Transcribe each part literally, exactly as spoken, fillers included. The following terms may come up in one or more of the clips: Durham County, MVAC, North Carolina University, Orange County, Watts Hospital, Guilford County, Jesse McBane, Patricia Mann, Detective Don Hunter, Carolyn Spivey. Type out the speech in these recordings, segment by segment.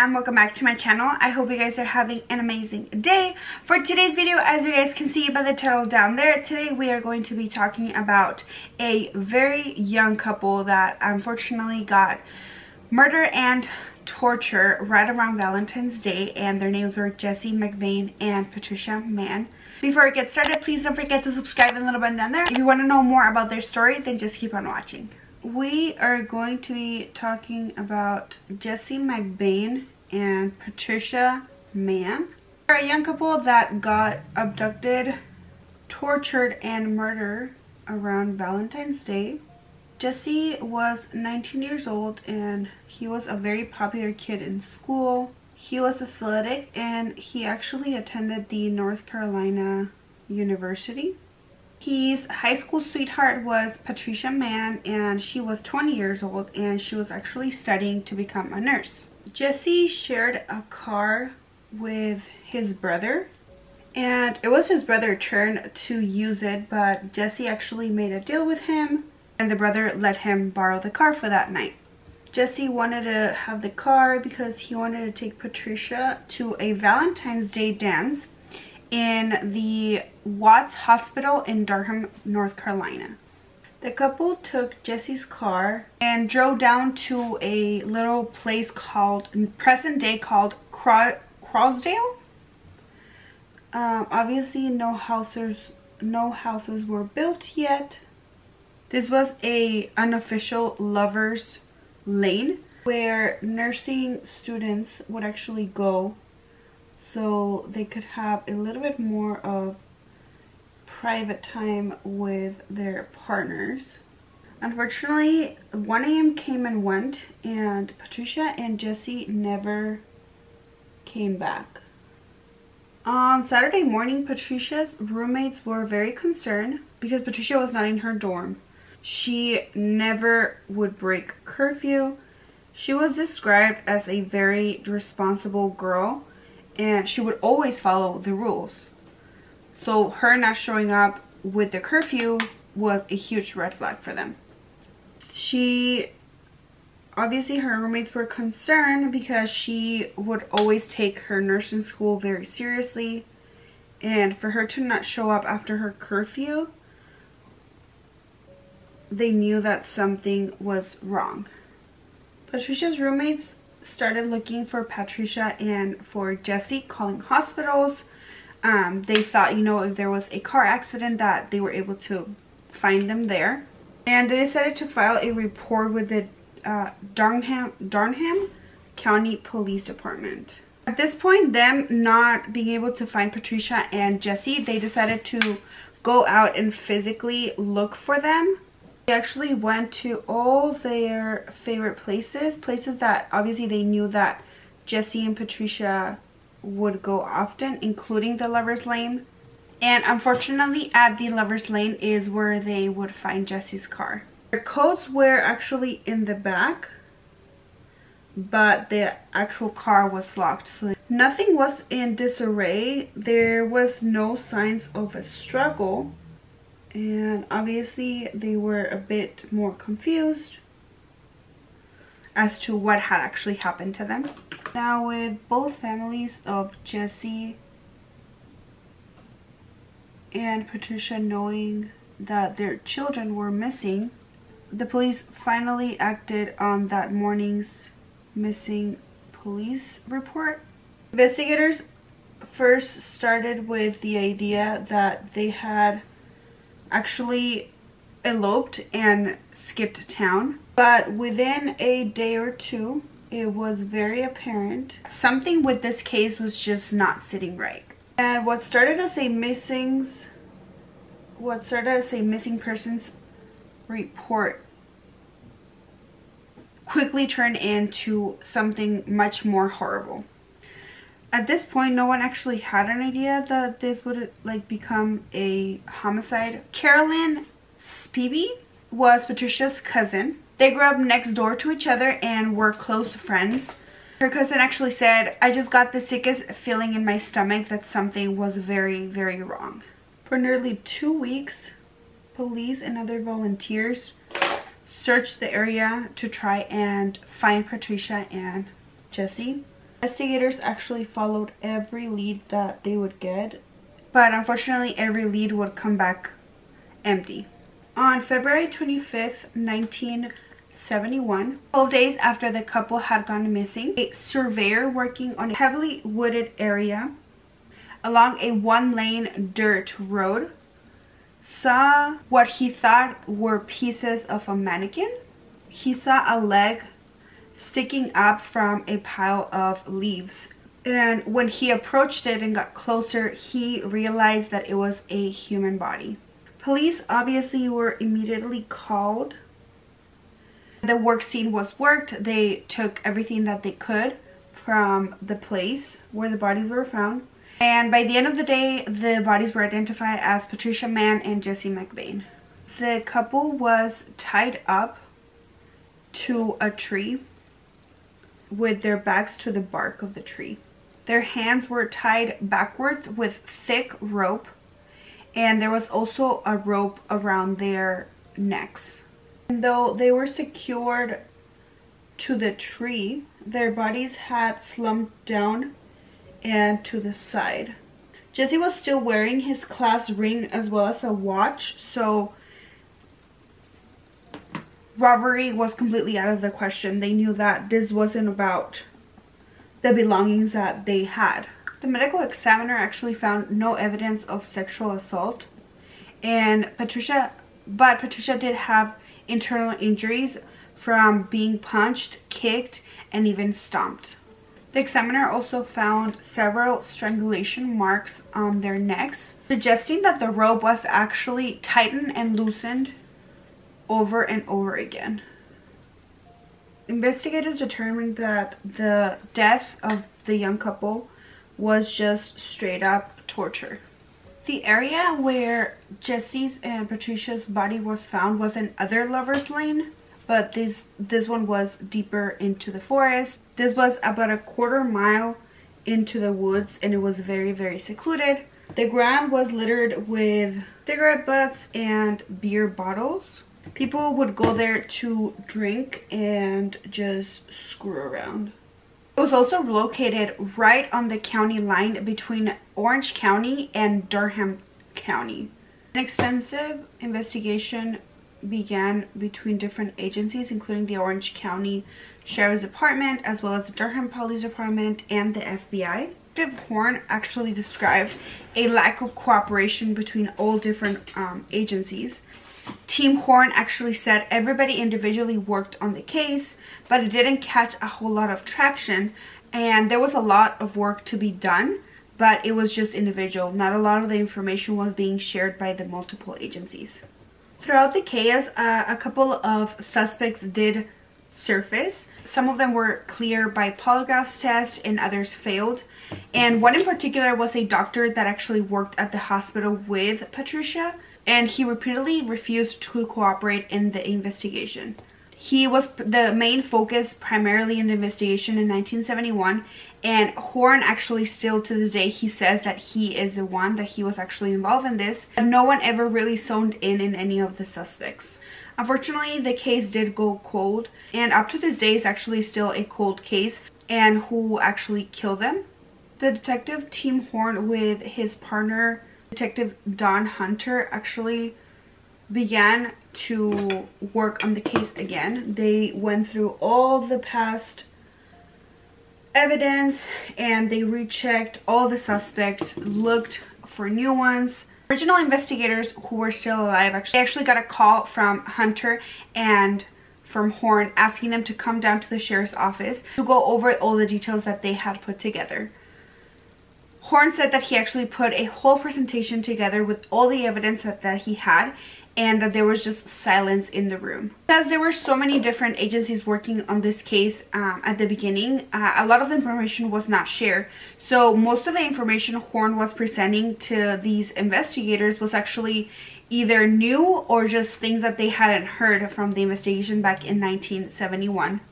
Mann. Welcome back to my channel. I hope you guys are having an amazing day. For today's video, as you guys can see by the title down there, today we are going to be talking about a very young couple that unfortunately got murder and torture right around Valentine's Day, and their names were Jesse McBane and Patricia Mann. Before I get started, please don't forget to subscribe and the little button down there. If you want to know more about their story, then just keep on watching. We are going to be talking about Jesse McBane and Patricia Mann. They're a young couple that got abducted, tortured, and murdered around Valentine's Day. Jesse was nineteen years old and he was a very popular kid in school. He was athletic and he actually attended the North Carolina University. His high school sweetheart was Patricia Mann, and she was twenty years old, and she was actually studying to become a nurse. Jesse shared a car with his brother, and it was his brother's turn to use it, but Jesse actually made a deal with him, and the brother let him borrow the car for that night. Jesse wanted to have the car because he wanted to take Patricia to a Valentine's Day dance in the Watts Hospital in Durham, North Carolina. The couple took Jesse's car and drove down to a little place called, present day called Cro Crosdale. Um, obviously no houses, no houses were built yet. This was a unofficial lovers lane where nursing students would actually go, so they could have a little bit more of private time with their partners. Unfortunately, one A M came and went, and Patricia and Jesse never came back. On Saturday morning, Patricia's roommates were very concerned because Patricia was not in her dorm. She never would break curfew. She was described as a very responsible girl, and she would always follow the rules. So her not showing up with the curfew was a huge red flag for them. She, obviously her roommates were concerned because she would always take her nursing school very seriously. And for her to not show up after her curfew, they knew that something was wrong. Patricia's roommates started looking for Patricia and for Jesse, calling hospitals. Um, they thought, you know, if there was a car accident, that they were able to find them there. And they decided to file a report with the uh, Durham, Durham County Police Department. At this point, them not being able to find Patricia and Jesse, they decided to go out and physically look for them. They actually went to all their favorite places, places that obviously they knew that Jesse and Patricia would go often, including the Lover's Lane. And unfortunately, at the Lover's Lane is where they would find Jesse's car. Their coats were actually in the back, but the actual car was locked. So nothing was in disarray. There was no signs of a struggle. And obviously they were a bit more confused as to what had actually happened to them. Now, with both families of Jesse and Patricia knowing that their children were missing, the police finally acted on that morning's missing police report. Investigators first started with the idea that they had actually eloped and skipped town, but within a day or two it was very apparent something with this case was just not sitting right. And what started as a missing what started as a missing persons report quickly turned into something much more horrible. At this point, no one actually had an idea that this would like become a homicide. Carolyn Spivey was Patricia's cousin. They grew up next door to each other and were close friends. Her cousin actually said, "I just got the sickest feeling in my stomach that something was very, very wrong." For nearly two weeks, police and other volunteers searched the area to try and find Patricia and Jesse. Investigators actually followed every lead that they would get, but unfortunately every lead would come back empty. On February twenty-fifth, nineteen seventy-one, twelve days after the couple had gone missing, a surveyor working on a heavily wooded area along a one-lane dirt road saw what he thought were pieces of a mannequin. He saw a leg sticking up from a pile of leaves, and when he approached it and got closer, he realized that it was a human body. Police obviously were immediately called. The work scene was worked. They took everything that they could from the place where the bodies were found, and by the end of the day, the bodies were identified as Patricia Mann and Jesse McBane. The couple was tied up to a tree with their backs to the bark of the tree. Their hands were tied backwards with thick rope, and there was also a rope around their necks. And though they were secured to the tree, their bodies had slumped down and to the side. Jesse was still wearing his class ring as well as a watch, so robbery was completely out of the question. They knew that this wasn't about the belongings that they had. The medical examiner actually found no evidence of sexual assault, and Patricia, but Patricia did have internal injuries from being punched, kicked, and even stomped. The examiner also found several strangulation marks on their necks, suggesting that the rope was actually tightened and loosened over and over again. Investigators determined that the death of the young couple was just straight up torture. The area where Jesse's and Patricia's body was found was in other lovers' lane, but this this one was deeper into the forest. This was about a quarter mile into the woods, and it was very, very secluded. The ground was littered with cigarette butts and beer bottles. People would go there to drink and just screw around. It was also located right on the county line between Orange County and Durham County. An extensive investigation began between different agencies, including the Orange County Sheriff's Department, as well as the Durham Police Department and the F B I. Detective Horn actually described a lack of cooperation between all different um, agencies. Team Horn actually said everybody individually worked on the case, but it didn't catch a whole lot of traction, and there was a lot of work to be done, but it was just individual. Not a lot of the information was being shared by the multiple agencies. Throughout the chaos, uh, a couple of suspects did surface. Some of them were clear by polygraph test and others failed, and one in particular was a doctor that actually worked at the hospital with Patricia, and he repeatedly refused to cooperate in the investigation. He was the main focus primarily in the investigation in nineteen seventy-one, and Horn actually still to this day, he says that he is the one, that he was actually involved in this. No one ever really zoned in in any of the suspects. Unfortunately, the case did go cold, and up to this day is actually still a cold case, and who actually killed them. The detective Team Horn with his partner Detective Don Hunter actually began to work on the case again. They went through all the past evidence and they rechecked all the suspects, looked for new ones. Original investigators who were still alive actually, actually got a call from Hunter and from Horn asking them to come down to the sheriff's office to go over all the details that they had put together. Horn said that he actually put a whole presentation together with all the evidence that, that he had, and that there was just silence in the room. Because there were so many different agencies working on this case um, at the beginning, uh, a lot of the information was not shared. So most of the information Horn was presenting to these investigators was actually either new or just things that they hadn't heard from the investigation back in nineteen seventy-one.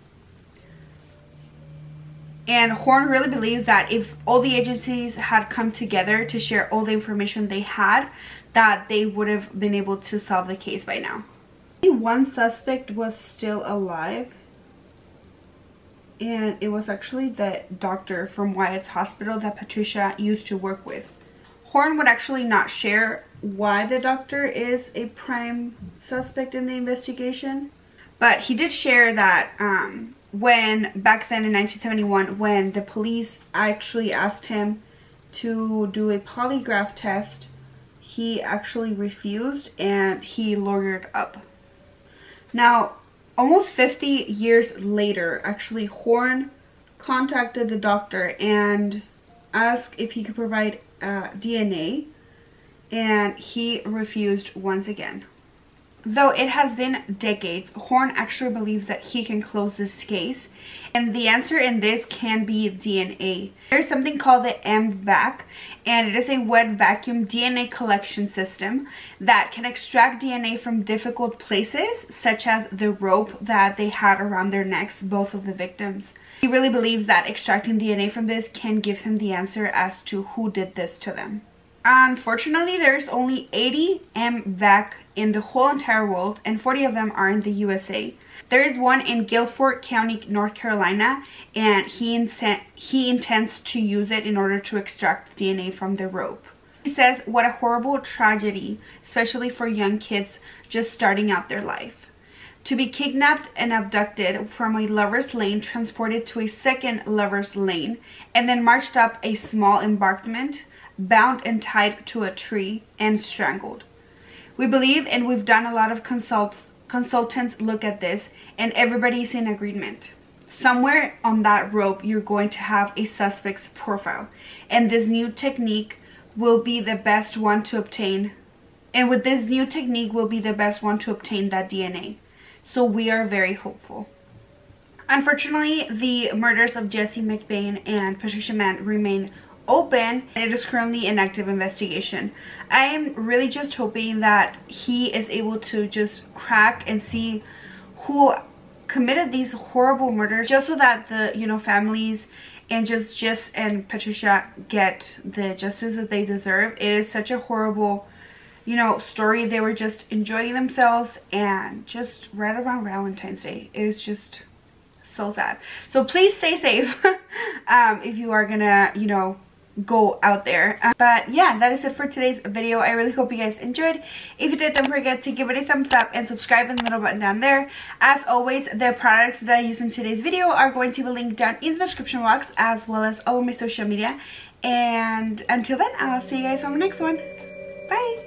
And Horn really believes that if all the agencies had come together to share all the information they had, that they would have been able to solve the case by now. One suspect was still alive, and it was actually the doctor from Watts Hospital that Patricia used to work with. Horn would actually not share why the doctor is a prime suspect in the investigation, but he did share that um, when back then in nineteen seventy-one, when the police actually asked him to do a polygraph test, he actually refused and he lawyered up. Now, almost fifty years later, actually, Horn contacted the doctor and asked if he could provide uh, D N A, and he refused once again. Though it has been decades, Horn actually believes that he can close this case, and the answer in this can be D N A. There's something called the M VAC, and it is a wet vacuum D N A collection system that can extract D N A from difficult places, such as the rope that they had around their necks, both of the victims. He really believes that extracting D N A from this can give him the answer as to who did this to them. Unfortunately, there's only eighty M VAC in the whole entire world, and forty of them are in the U S A. There is one in Guilford County, North Carolina, and he, intent he intends to use it in order to extract D N A from the rope. He says, what a horrible tragedy, especially for young kids just starting out their life. To be kidnapped and abducted from a lover's lane, transported to a second lover's lane, and then marched up a small embankment, bound and tied to a tree and strangled. We believe, and we've done a lot of consults consultants look at this, and everybody's in agreement. Somewhere on that rope you're going to have a suspect's profile, and this new technique will be the best one to obtain and with this new technique will be the best one to obtain that D N A. So we are very hopeful. Unfortunately, the murders of Jesse McBane and Patricia Mann remain open, and it is currently an active investigation. I am really just hoping that he is able to just crack and see who committed these horrible murders, just so that the, you know, families and just Jess and Patricia get the justice that they deserve. It is such a horrible, you know, story. They were just enjoying themselves, and just right around Valentine's Day, it is just so sad. So please stay safe um, if you are gonna, you know, go out there. Uh, but yeah, that is it for today's video. I really hope you guys enjoyed. If you did, don't forget to give it a thumbs up and subscribe and the little button down there. As always, the products that I used in today's video are going to be linked down in the description box, as well as all of my social media. And until then, I'll see you guys on the next one. Bye!